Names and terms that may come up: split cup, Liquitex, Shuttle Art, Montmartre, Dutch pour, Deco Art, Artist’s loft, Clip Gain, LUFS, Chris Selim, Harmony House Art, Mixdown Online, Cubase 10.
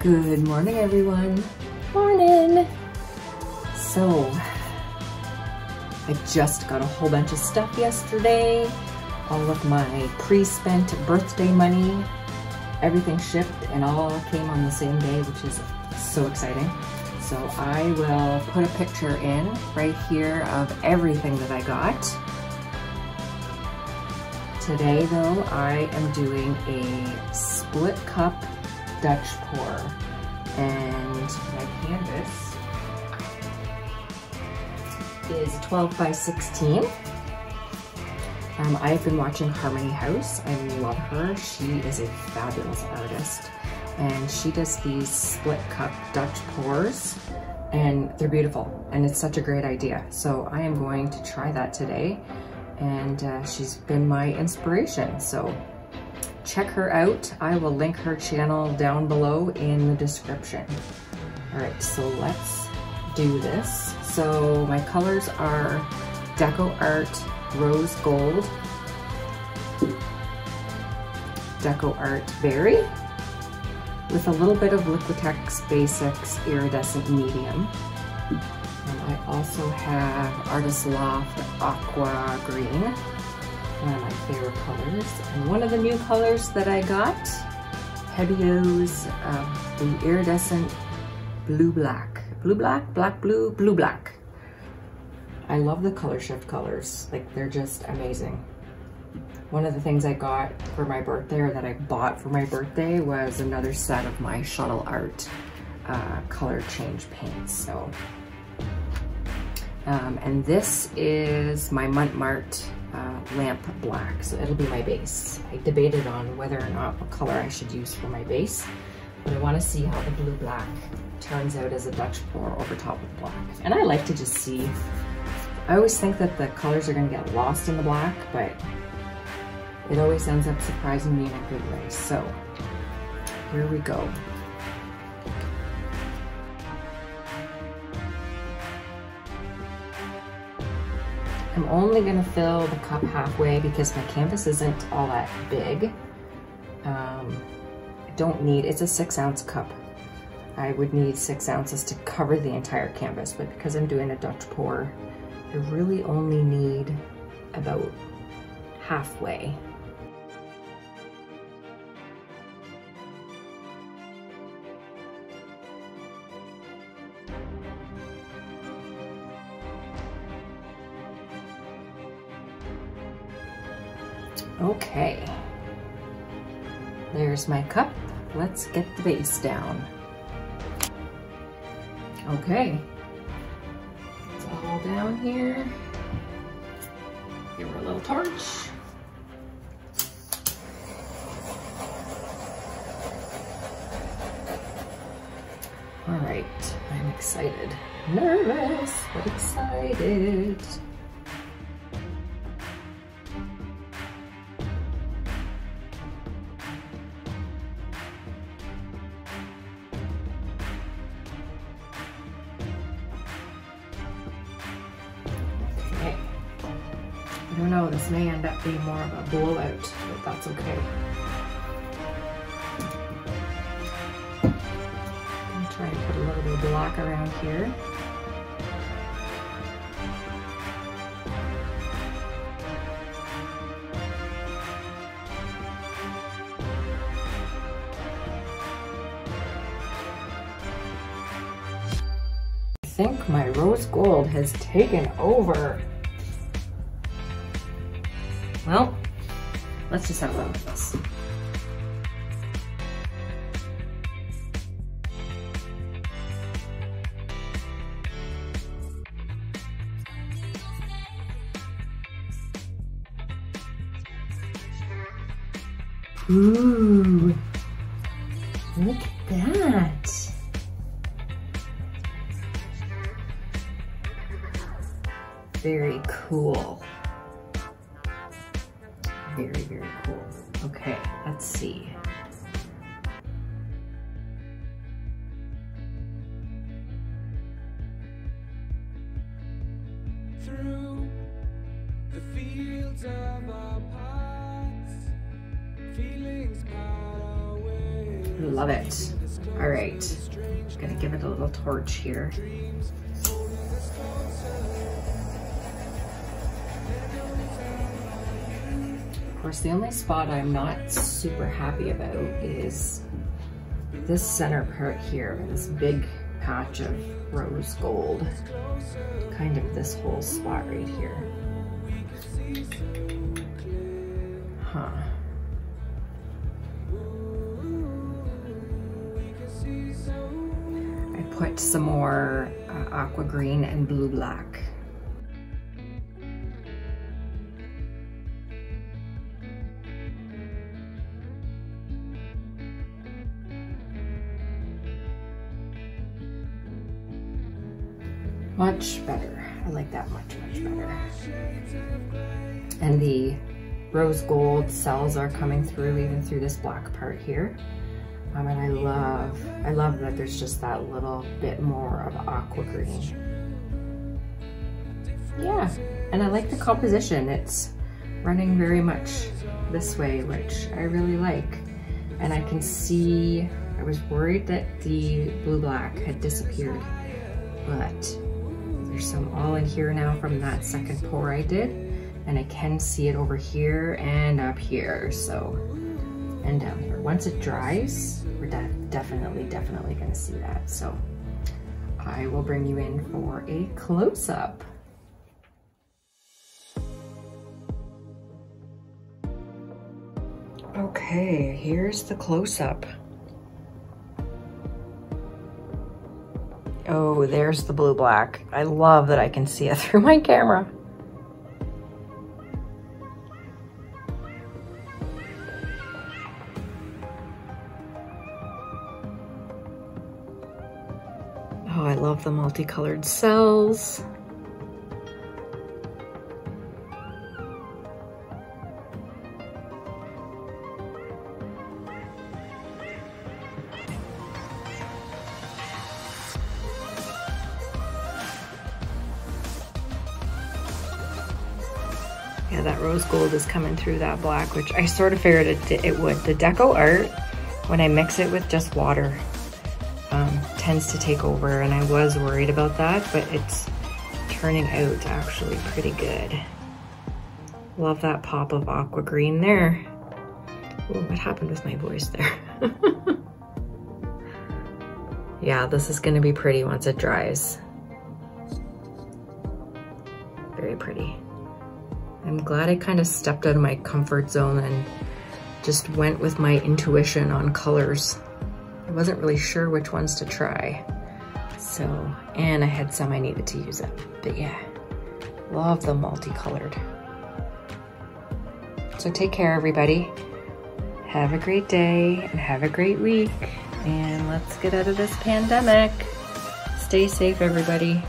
Good morning, everyone. Morning. So, I just got a whole bunch of stuff yesterday. All of my pre-spent birthday money, everything shipped and all came on the same day, which is so exciting. So I will put a picture in right here of everything that I got. Today though, I am doing a split cup Dutch pour, and my canvas is 12 by 16. I've been watching Harmony House. I love her. She is a fabulous artist, and she does these split cup Dutch pours, and they're beautiful, and it's such a great idea. So I am going to try that today, and she's been my inspiration. So check her out. I will link her channel down below in the description. All right, so let's do this. So my colors are Deco Art Rose Gold, Deco Art Berry, with a little bit of Liquitex Basics Iridescent Medium. And I also have Artist Loft Aqua Green, one of my favorite colors. And one of the new colors that I got, Pebeo's the Iridescent Blue Black. Blue Black, Black Blue, Blue Black. I love the color shift colors, like they're just amazing. One of the things I got for my birthday, or that I bought for my birthday, was another set of my Shuttle Art color change paints. So, and this is my Montmartre lamp black, so it'll be my base. I debated on whether or not what color I should use for my base, but I want to see how the blue black turns out as a Dutch pour over top of black. And I like to just see. I always think that the colors are going to get lost in the black, but it always ends up surprising me in a good way. So here we go. I'm only going to fill the cup halfway because my canvas isn't all that big. I don't need, it's a 6-ounce cup. I would need 6 ounces to cover the entire canvas, but because I'm doing a Dutch pour, I really only need about halfway. Okay, there's my cup. Let's get the base down. Okay. Down here, give her a little torch. All right, I'm excited. Nervous, but excited. I don't know, this may end up being more of a blowout, but that's okay. I'm gonna try and put a little bit of black around here. I think my rose gold has taken over. Well, let's just have fun with this. Ooh, look at that. Very cool. Very, very cool. Okay, let's see. Through the fields of our paths, feelings part away. Love it. All right, I'm gonna give it a little torch here. Of course, the only spot I'm not super happy about is this center part here, this big patch of rose gold, kind of this whole spot right here. Huh. I put some more aqua green and blue black. Much better. I like that much better. And the rose gold cells are coming through even through this black part here. And I love that there's just that little bit more of aqua green. Yeah, and I like the composition. It's running very much this way, which I really like. And I can see, I was worried that the blue-black had disappeared, but there's some all in here now from that second pour I did, and I can see it over here and up here, so, and down here. Once it dries, we're definitely gonna see that. So I will bring you in for a close-up. Okay, here's the close-up. Oh, there's the blue black. I love that I can see it through my camera. Oh, I love the multicolored cells. Yeah, that rose gold is coming through that black, which I sort of figured it would. The deco art, when I mix it with just water, tends to take over, and I was worried about that, but it's turning out actually pretty good. Love that pop of aqua green there. Oh, what happened with my voice there? Yeah, this is gonna be pretty once it dries. Very pretty. I'm glad I kind of stepped out of my comfort zone and just went with my intuition on colors. I wasn't really sure which ones to try. So, and I had some I needed to use up, but yeah, love the multicolored. So take care, everybody. Have a great day and have a great week. And let's get out of this pandemic. Stay safe, everybody.